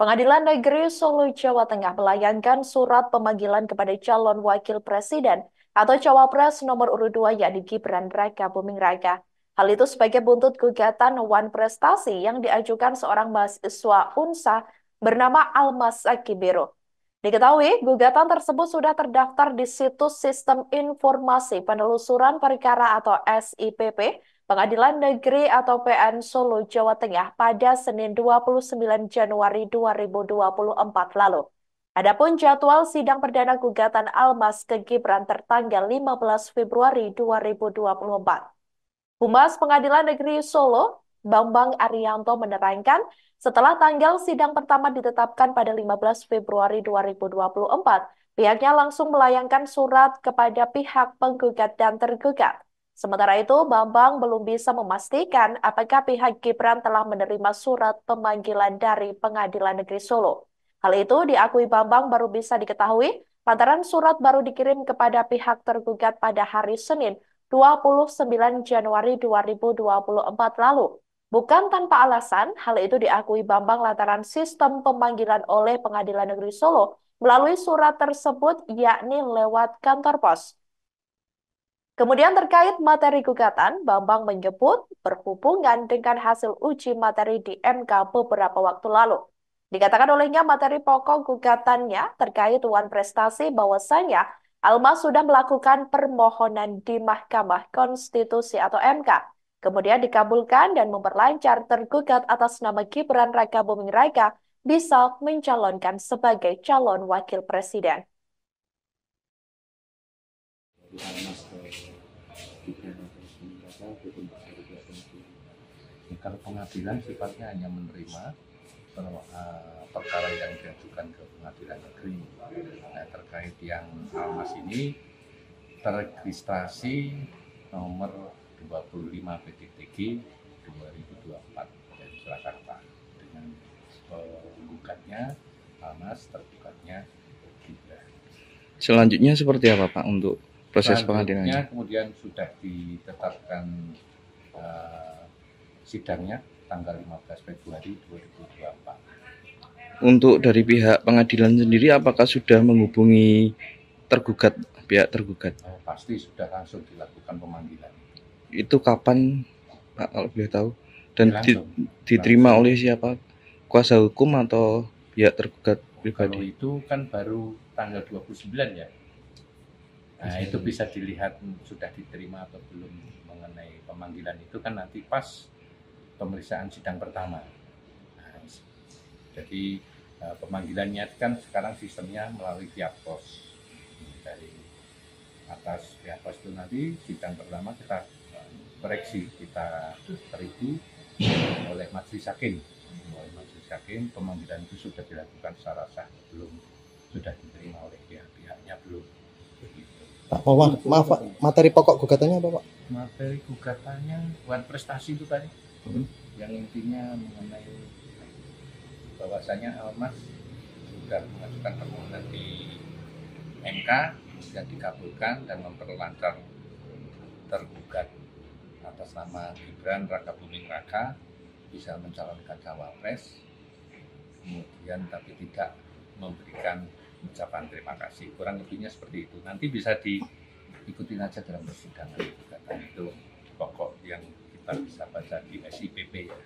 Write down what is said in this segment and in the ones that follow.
Pengadilan Negeri Solo, Jawa Tengah melayangkan surat pemanggilan kepada calon wakil presiden atau cawapres nomor urut 2 yakni Gibran Rakabuming Raka. Hal itu sebagai buntut gugatan wan prestasi yang diajukan seorang mahasiswa UNSA bernama Almas Tsaqibbirru. Diketahui, gugatan tersebut sudah terdaftar di situs Sistem Informasi Penelusuran Perkara atau SIPP Pengadilan Negeri atau PN Solo, Jawa Tengah pada Senin 29 Januari 2024 lalu. Adapun jadwal sidang perdana gugatan Almas ke Gibran tertanggal 15 Februari 2024. Humas Pengadilan Negeri Solo, Bambang Ariyanto menerangkan, setelah tanggal sidang pertama ditetapkan pada 15 Februari 2024, pihaknya langsung melayangkan surat kepada pihak penggugat dan tergugat. Sementara itu, Bambang belum bisa memastikan apakah pihak Gibran telah menerima surat pemanggilan dari Pengadilan Negeri Solo. Hal itu diakui Bambang baru bisa diketahui lantaran surat baru dikirim kepada pihak tergugat pada hari Senin 29 Januari 2024 lalu. Bukan tanpa alasan, hal itu diakui Bambang lantaran sistem pemanggilan oleh Pengadilan Negeri Solo melalui surat tersebut yakni lewat kantor pos. Kemudian terkait materi gugatan, Bambang menyebut berhubungan dengan hasil uji materi di MK beberapa waktu lalu. Dikatakan olehnya materi pokok gugatannya terkait wan prestasi bahwasanya Almas sudah melakukan permohonan di Mahkamah Konstitusi atau MK. Kemudian dikabulkan dan memperlancar tergugat atas nama Gibran Rakabuming Raka bisa mencalonkan sebagai calon wakil presiden. Kalau pengadilan sifatnya hanya menerima perkara yang diajukan ke pengadilan negeri. Nah, terkait yang Almas ini terregistrasi nomor 25 PTTK 2024 dari Jakarta dengan penggugatnya Almas, tergugatnya Gibran. Selanjutnya seperti apa Pak untuk proses pengadilannya? Kemudian sudah ditetapkan sidangnya tanggal 15 Februari 2024. Untuk dari pihak pengadilan sendiri apakah sudah menghubungi tergugat, pihak tergugat? Pasti sudah langsung dilakukan pemanggilan. Itu kapan Pak kalau boleh tahu? Dan diterima oleh siapa? Kuasa hukum atau pihak tergugat pribadi? Kalau itu kan baru tanggal 29 ya. Nah, itu bisa dilihat sudah diterima atau belum mengenai pemanggilan itu kan nanti pas pemeriksaan sidang pertama. Nah, jadi pemanggilannya kan sekarang sistemnya melalui via pos. Dari atas via pos itu nanti sidang pertama kita koreksi, kita terima oleh majelis hakim. Oleh majelis hakim pemanggilan itu sudah dilakukan secara sah belum, sudah diterima oleh pihak-pihaknya belum. Pak, maaf Pak, materi pokok gugatannya apa Pak? Materi gugatannya buat prestasi itu tadi, yang intinya mengenai bahwasanya Almas sudah mengajukan permohonan di MK, sudah dikabulkan dan memperlancar tergugat atas nama Gibran Rakabuming Raka bisa mencalonkan cawapres, kemudian tapi tidak memberikan ucapan terima kasih, kurang lebihnya seperti itu. Nanti bisa diikutin aja dalam persidangan itu pokok yang kita bisa baca di SIPP ya.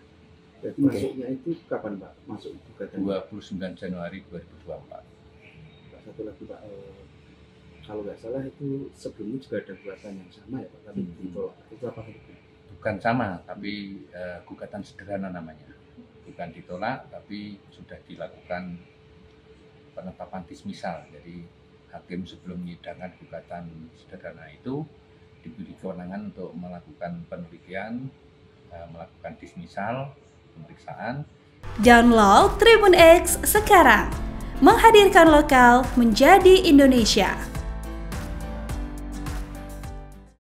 Jadi masuknya itu kapan Pak? Masuk gugatan 29 Januari 2024. Satu lagi Pak, kalau nggak salah itu sebelumnya juga ada gugatan yang sama ya Pak, tapi itu apa itu? Bukan sama, tapi gugatan sederhana namanya. Bukan ditolak, tapi sudah dilakukan penetapan dismisal. Jadi hakim sebelum menyidangkan gugatan sederhana itu diberi kewenangan untuk melakukan penelitian, melakukan dismisal, pemeriksaan. Download Tribun X sekarang, menghadirkan lokal menjadi Indonesia.